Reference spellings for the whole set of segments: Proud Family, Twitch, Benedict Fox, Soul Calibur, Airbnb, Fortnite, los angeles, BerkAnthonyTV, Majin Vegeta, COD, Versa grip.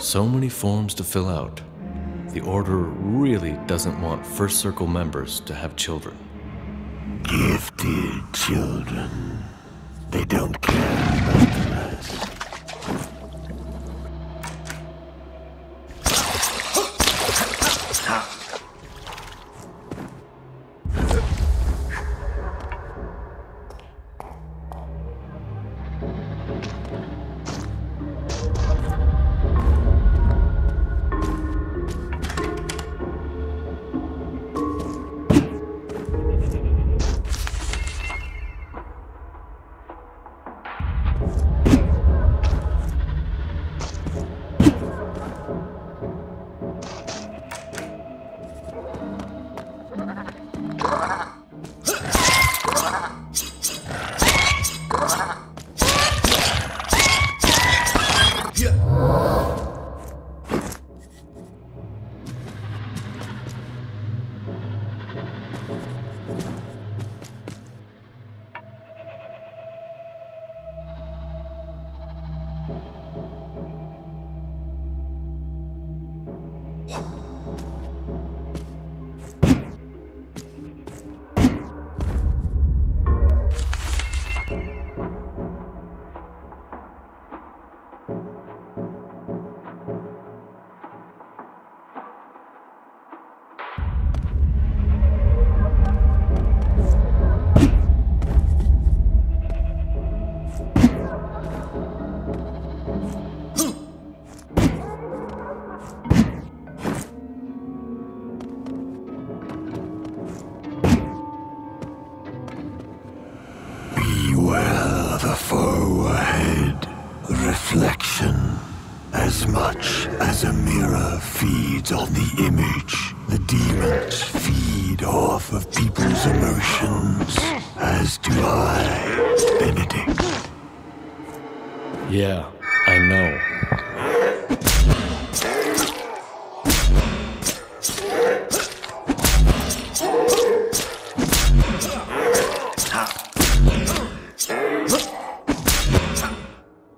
So many forms to fill out. The Order really doesn't want First Circle members to have children. Gifted children. They don't care about the rest. On the image, the demons feed off of people's emotions, as do I, Benedict. Yeah, I know.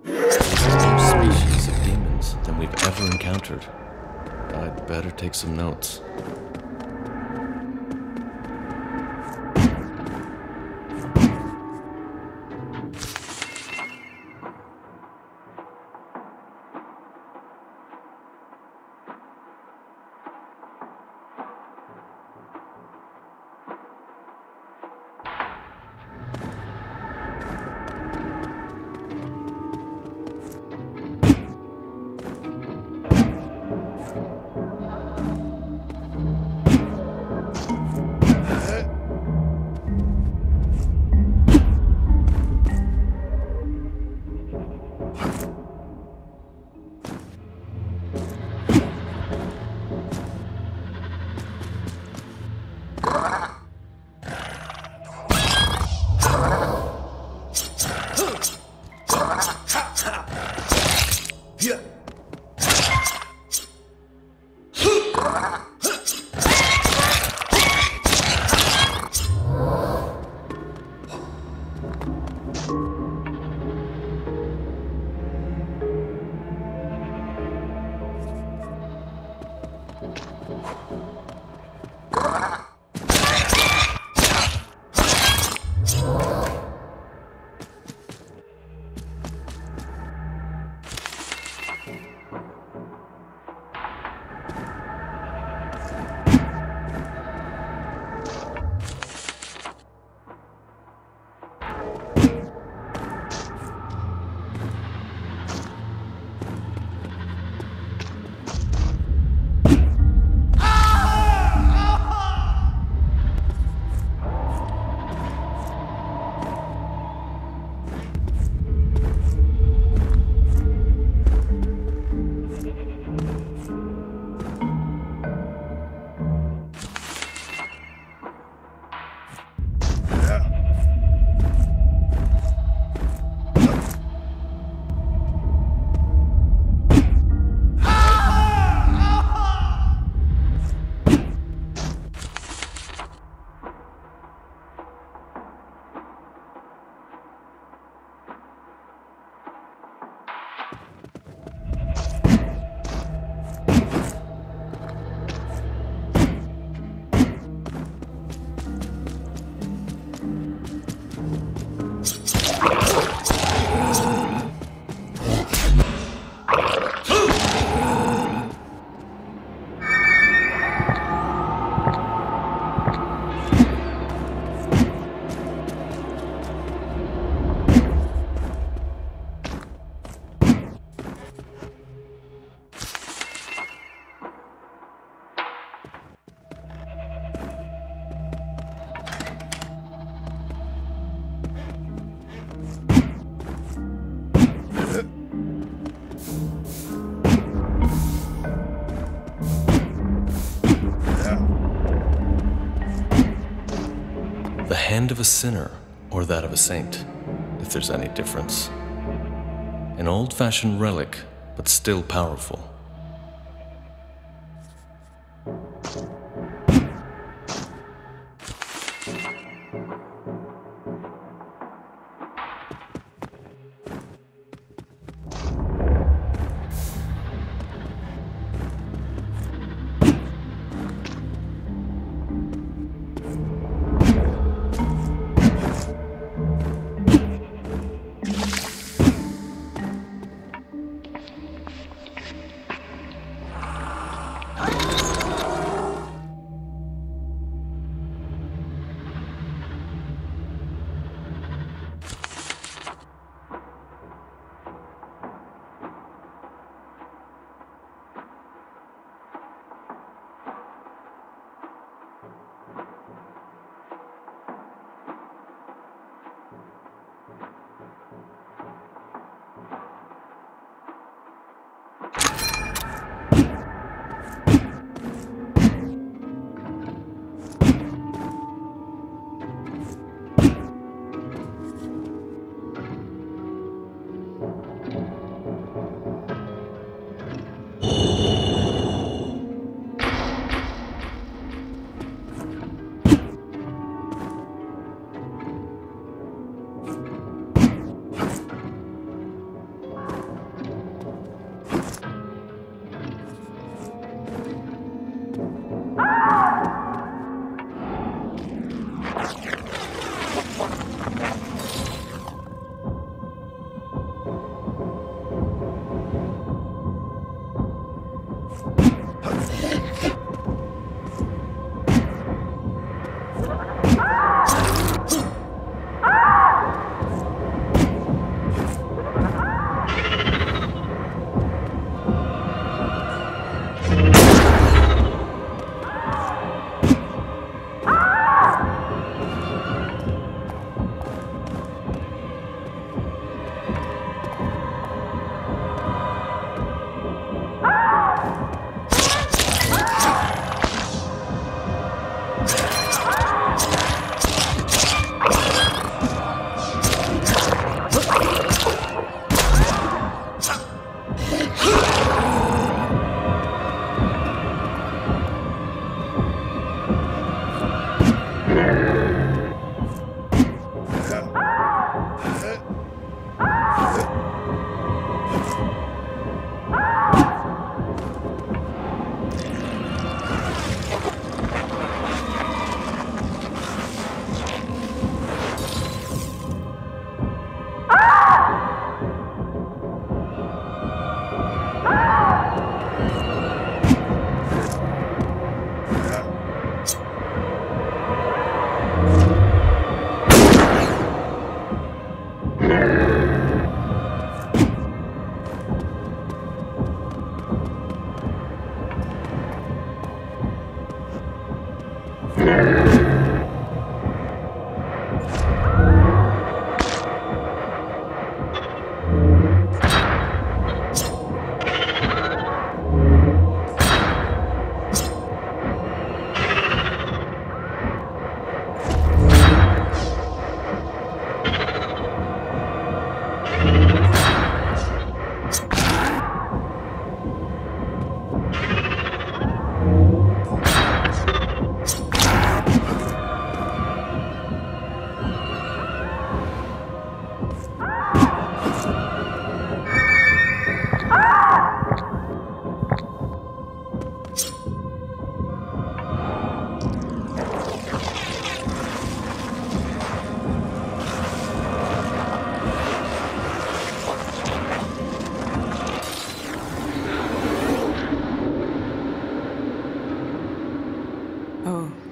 More species of demons than we've ever encountered. I'd better take some notes. mind of a sinner or that of a saint, if there's any difference. An old-fashioned relic, but still powerful.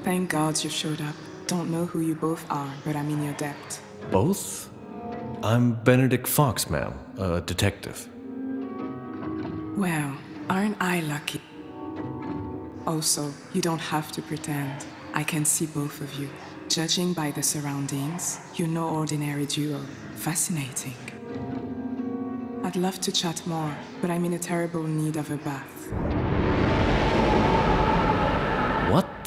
Thank gods you've showed up. Don't know who you both are, but I'm in your debt. Both? I'm Benedict Fox, ma'am, a detective. Well, aren't I lucky? Also, you don't have to pretend. I can see both of you. Judging by the surroundings, you're no ordinary duo. Fascinating. I'd love to chat more, but I'm in a terrible need of a bath. What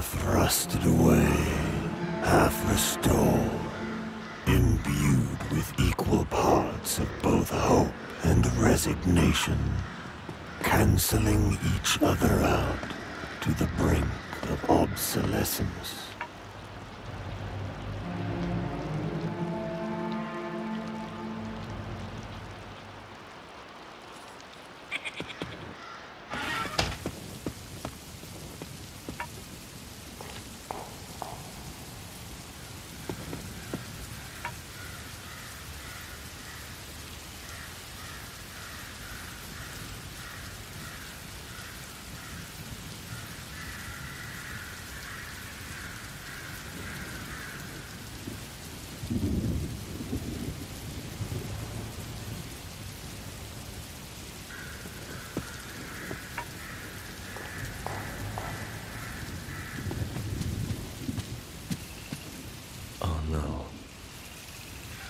half rusted away, half restored, imbued with equal parts of both hope and resignation, cancelling each other out to the brink of obsolescence.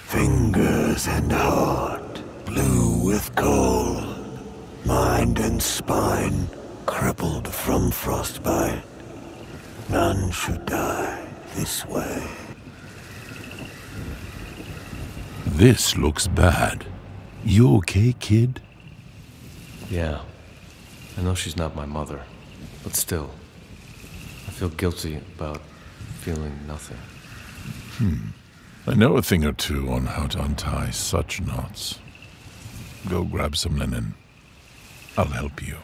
Fingers and heart, blue with cold, mind and spine, crippled from frostbite. None should die this way. This looks bad. You okay, kid? Yeah. I know she's not my mother, but still, I feel guilty about feeling nothing. I know a thing or two on how to untie such knots. Go grab some linen. I'll help you.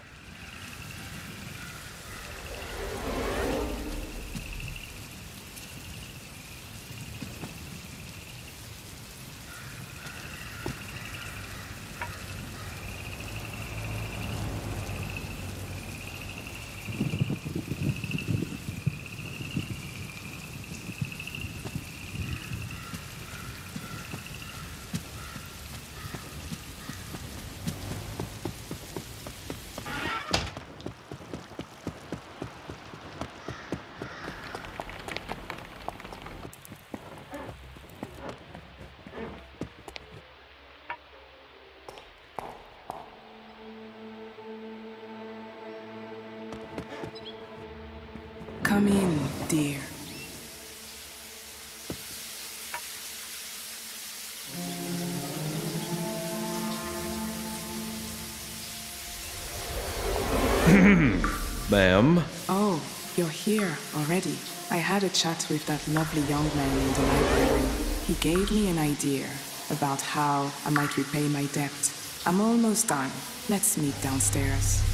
Come in, dear. Ma'am? Oh, you're here already. I had a chat with that lovely young man in the library. He gave me an idea about how I might repay my debt. I'm almost done. Let's meet downstairs.